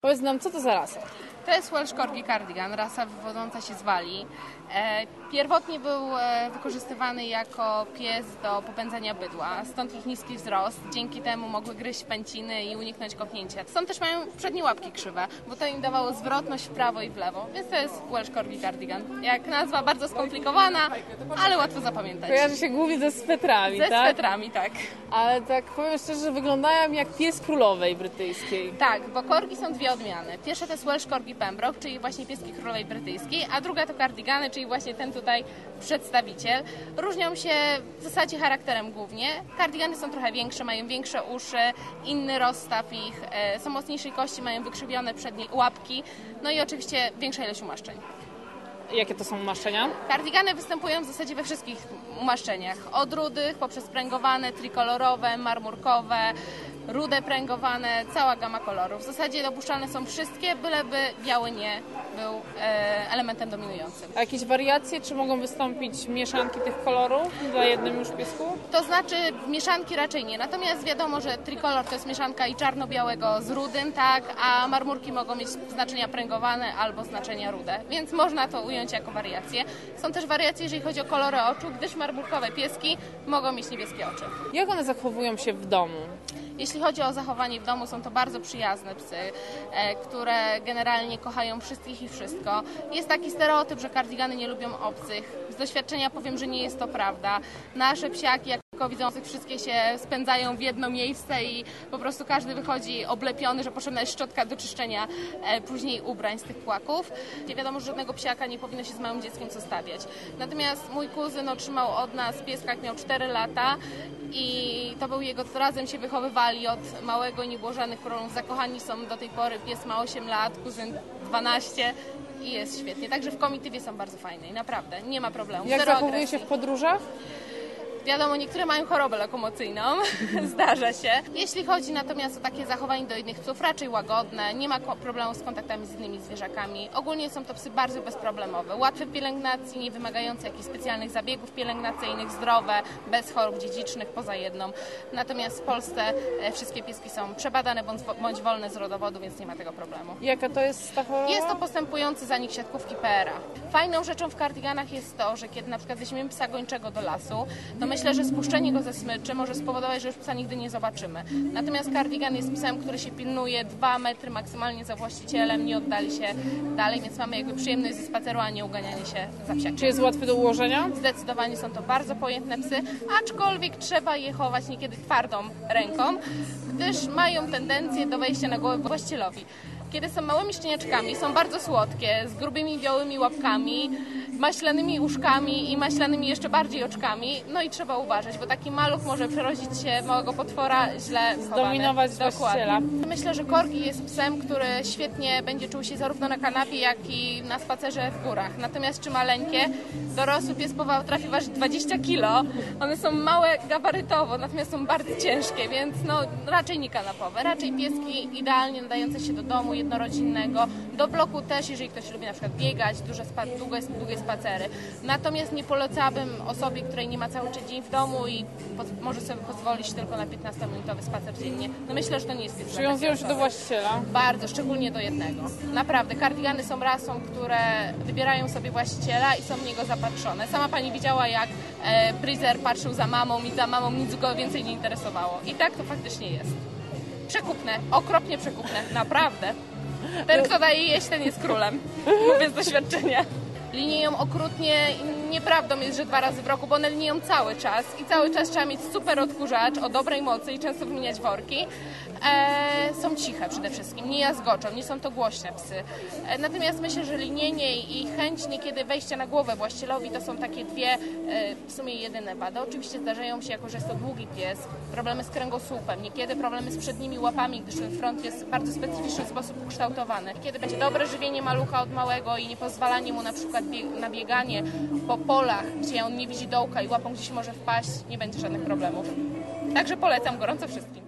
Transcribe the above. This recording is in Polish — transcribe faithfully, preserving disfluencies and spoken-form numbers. Powiedz nam, co to za rasa? To jest Welsh Corgi Cardigan, rasa wywodząca się z Walii. Pierwotnie był wykorzystywany jako pies do popędzania bydła, stąd ich niski wzrost. Dzięki temu mogły gryźć pęciny i uniknąć kopnięcia. Stąd też mają przednie łapki krzywe, bo to im dawało zwrotność w prawo i w lewo, więc to jest Welsh Corgi Cardigan. Jak nazwa bardzo skomplikowana, ale łatwo zapamiętać. Kojarzy się głównie ze swetrami, tak? Ze swetrami, tak. Ale tak powiem szczerze, że wyglądają jak pies królowej brytyjskiej. Tak, bo korgi są dwie odmiany. Pierwsza to jest Welsh Corgi Pembroke, czyli właśnie pieski królowej brytyjskiej, a druga to kardigany, czyli właśnie ten tutaj przedstawiciel. Różnią się w zasadzie charakterem głównie. Kardigany są trochę większe, mają większe uszy, inny rozstaw ich, są mocniejszej kości, mają wykrzywione przednie łapki, no i oczywiście większa ilość umaszczeń. Jakie to są umaszczenia? Kardigany występują w zasadzie we wszystkich umaszczeniach. Od rudych, poprzez pręgowane, trikolorowe, marmurkowe, rude pręgowane, cała gama kolorów. W zasadzie dopuszczalne są wszystkie, byleby biały nie był e, elementem dominującym. A jakieś wariacje, czy mogą wystąpić mieszanki tych kolorów dla jednym już piesku? To znaczy mieszanki raczej nie, natomiast wiadomo, że trikolor to jest mieszanka i czarno-białego z rudym, tak, a marmurki mogą mieć znaczenia pręgowane albo znaczenia rude, więc można to ująć jako wariacje. Są też wariacje, jeżeli chodzi o kolory oczu, gdyż marmurkowe pieski mogą mieć niebieskie oczy. Jak one zachowują się w domu? Jeśli chodzi o zachowanie w domu, są to bardzo przyjazne psy, które generalnie kochają wszystkich i wszystko. Jest taki stereotyp, że kardigany nie lubią obcych. Z doświadczenia powiem, że nie jest to prawda. Nasze psiaki, jak tylko widzą obcych, wszystkie się spędzają w jedno miejsce i po prostu każdy wychodzi oblepiony, że potrzebna jest szczotka do czyszczenia później ubrań z tych płaków. Nie wiadomo, że żadnego psiaka nie powinno się z małym dzieckiem zostawiać. Natomiast mój kuzyn otrzymał od nas pieska, jak miał cztery lata i to był jego, razem się wychowywali od małego, nie było żadnych problemów. Zakochani są do tej pory, pies ma osiem lat, kuzyn dwanaście i jest świetnie. Także w komitywie są bardzo fajne i naprawdę nie ma problemu. Jak zachowuje się w podróżach? Wiadomo, niektóre mają chorobę lokomocyjną, zdarza się. Jeśli chodzi natomiast o takie zachowanie do innych psów, raczej łagodne, nie ma problemu z kontaktami z innymi zwierzakami. Ogólnie są to psy bardzo bezproblemowe, łatwe w pielęgnacji, nie wymagające jakichś specjalnych zabiegów pielęgnacyjnych, zdrowe, bez chorób dziedzicznych, poza jedną. Natomiast w Polsce wszystkie pieski są przebadane bądź wolne z rodowodu, więc nie ma tego problemu. Jaka to jest ta choroba? Jest to postępujący zanik siatkówki P R A. Fajną rzeczą w kardiganach jest to, że kiedy na przykład weźmiemy psa gończego do lasu, to my Myślę, że spuszczenie go ze smyczy może spowodować, że już psa nigdy nie zobaczymy. Natomiast kardigan jest psem, który się pilnuje dwa metry maksymalnie za właścicielem, nie oddali się dalej, więc mamy jakby przyjemność ze spaceru, a nie uganianie się za psiakiem. Czy jest łatwy do ułożenia? Zdecydowanie są to bardzo pojętne psy, aczkolwiek trzeba je chować niekiedy twardą ręką, gdyż mają tendencję do wejścia na głowę właścicielowi. Kiedy są małymi szczeniaczkami, są bardzo słodkie, z grubymi, białymi łapkami, maślanymi uszkami i maślanymi jeszcze bardziej oczkami. No i trzeba uważać, bo taki maluch może przerodzić się małego potwora źle schowany. Zdominować właściciela. Myślę, że korgi jest psem, który świetnie będzie czuł się zarówno na kanapie, jak i na spacerze w górach. Natomiast czy maleńkie? Dorosły pies potrafi ważyć dwadzieścia kilo. One są małe gabarytowo, natomiast są bardzo ciężkie, więc no raczej nie kanapowe. Raczej pieski idealnie nadające się do domu jednorodzinnego, do bloku też, jeżeli ktoś lubi na przykład biegać, duże długie, długie spacery. Natomiast nie polecałabym osobie, której nie ma cały dzień w domu i może sobie pozwolić tylko na piętnastominutowy spacer dziennie. No myślę, że to nie jest pies. Przywiązują się do właściciela? Bardzo, szczególnie do jednego. Naprawdę, kardigany są rasą, które wybierają sobie właściciela i są w niego zapatrzone. Sama pani widziała, jak e, Bryzer patrzył za mamą i za mamą nic go więcej nie interesowało. I tak to faktycznie jest. Przekupne, okropnie przekupne, naprawdę. Ten, kto daje jeść, ten jest królem. Mówię z doświadczenia. Linieją okrutnie i nieprawdą jest, że dwa razy w roku, bo one linieją cały czas i cały czas trzeba mieć super odkurzacz o dobrej mocy i często wymieniać worki. E, są ciche przede wszystkim, nie jazgoczą, nie są to głośne psy. E, natomiast myślę, że linienie i chęć niekiedy wejścia na głowę właścicielowi to są takie dwie e, w sumie jedyne wady. Oczywiście zdarzają się, jako że jest to długi pies, problemy z kręgosłupem, niekiedy problemy z przednimi łapami, gdyż ten front jest w bardzo specyficzny sposób ukształtowany. Kiedy będzie dobre żywienie malucha od małego i nie pozwalanie mu na przykład na bieganie po polach, gdzie on nie widzi dołka i łapą gdzieś może wpaść, nie będzie żadnych problemów. Także polecam gorąco wszystkim.